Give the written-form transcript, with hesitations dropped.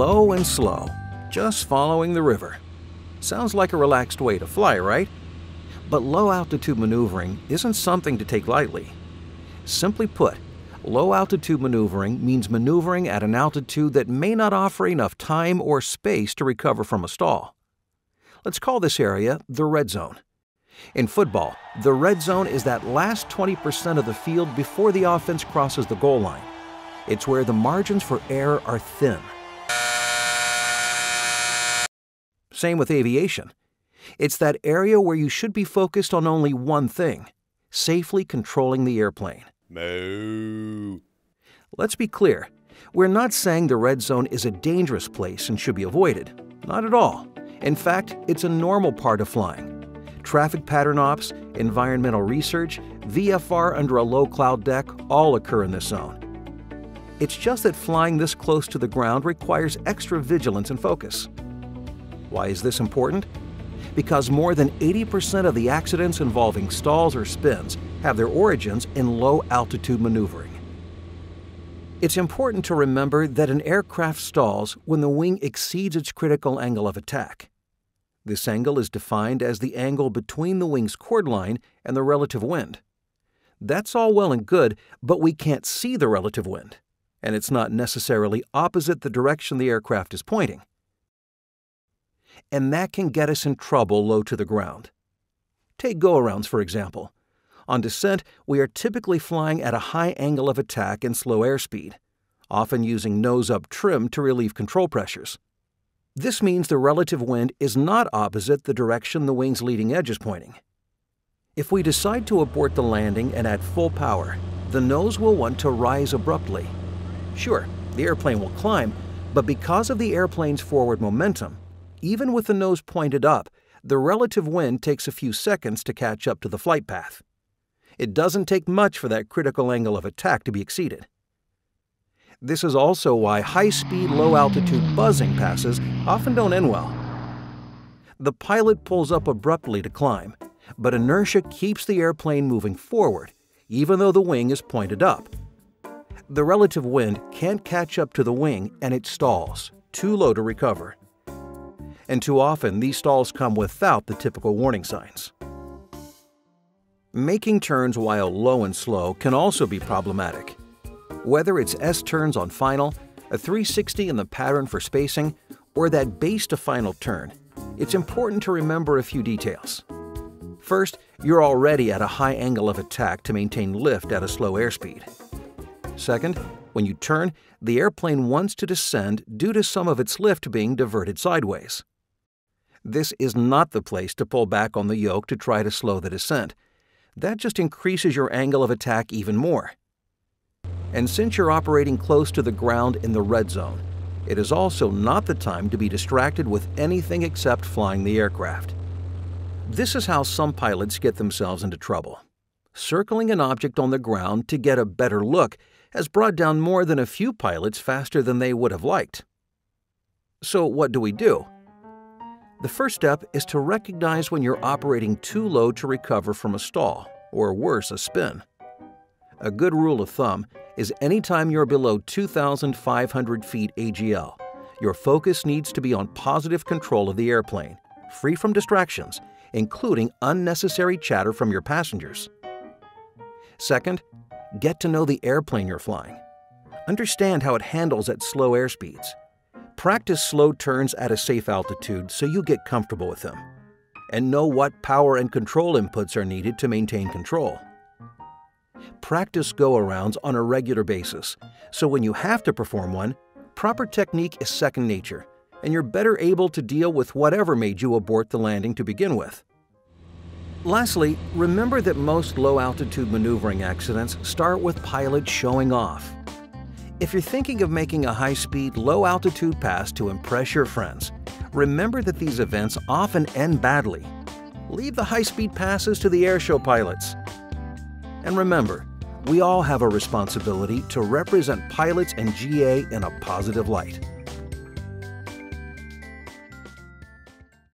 low and slow, just following the river. Sounds like a relaxed way to fly, right? But low-altitude maneuvering isn't something to take lightly. Simply put, low-altitude maneuvering means maneuvering at an altitude that may not offer enough time or space to recover from a stall. Let's call this area the red zone. In football, the red zone is that last 20% of the field before the offense crosses the goal line. It's where the margins for error are thin. Same with aviation. It's that area where you should be focused on only one thing, safely controlling the airplane. Moo. Let's be clear. We're not saying the red zone is a dangerous place and should be avoided. Not at all. In fact, it's a normal part of flying. Traffic pattern ops, environmental research, VFR under a low cloud deck all occur in this zone. It's just that flying this close to the ground requires extra vigilance and focus. Why is this important? Because more than 80% of the accidents involving stalls or spins have their origins in low-altitude maneuvering. It's important to remember that an aircraft stalls when the wing exceeds its critical angle of attack. This angle is defined as the angle between the wing's chord line and the relative wind. That's all well and good, but we can't see the relative wind, and it's not necessarily opposite the direction the aircraft is pointing. And that can get us in trouble low to the ground. Take go-arounds, for example. On descent, we are typically flying at a high angle of attack and slow airspeed, often using nose-up trim to relieve control pressures. This means the relative wind is not opposite the direction the wing's leading edge is pointing. If we decide to abort the landing and at full power, the nose will want to rise abruptly. Sure, the airplane will climb, but because of the airplane's forward momentum, even with the nose pointed up, the relative wind takes a few seconds to catch up to the flight path. It doesn't take much for that critical angle of attack to be exceeded. This is also why high-speed, low-altitude buzzing passes often don't end well. The pilot pulls up abruptly to climb, but inertia keeps the airplane moving forward, even though the wing is pointed up. The relative wind can't catch up to the wing and it stalls, too low to recover. And too often, these stalls come without the typical warning signs. Making turns while low and slow can also be problematic. Whether it's S-turns on final, a 360 in the pattern for spacing, or that base to final turn, it's important to remember a few details. First, you're already at a high angle of attack to maintain lift at a slow airspeed. Second, when you turn, the airplane wants to descend due to some of its lift being diverted sideways. This is not the place to pull back on the yoke to try to slow the descent. That just increases your angle of attack even more. And since you're operating close to the ground in the red zone, it is also not the time to be distracted with anything except flying the aircraft. This is how some pilots get themselves into trouble. Circling an object on the ground to get a better look has brought down more than a few pilots faster than they would have liked. So what do we do? The first step is to recognize when you're operating too low to recover from a stall, or worse, a spin. A good rule of thumb is anytime you're below 2,500 feet AGL, your focus needs to be on positive control of the airplane, free from distractions, including unnecessary chatter from your passengers. Second, get to know the airplane you're flying. Understand how it handles at slow airspeeds. Practice slow turns at a safe altitude so you get comfortable with them. And know what power and control inputs are needed to maintain control. Practice go-arounds on a regular basis, so when you have to perform one, proper technique is second nature, and you're better able to deal with whatever made you abort the landing to begin with. Lastly, remember that most low-altitude maneuvering accidents start with pilots showing off. If you're thinking of making a high-speed, low-altitude pass to impress your friends, remember that these events often end badly. Leave the high-speed passes to the airshow pilots. And remember, we all have a responsibility to represent pilots and GA in a positive light.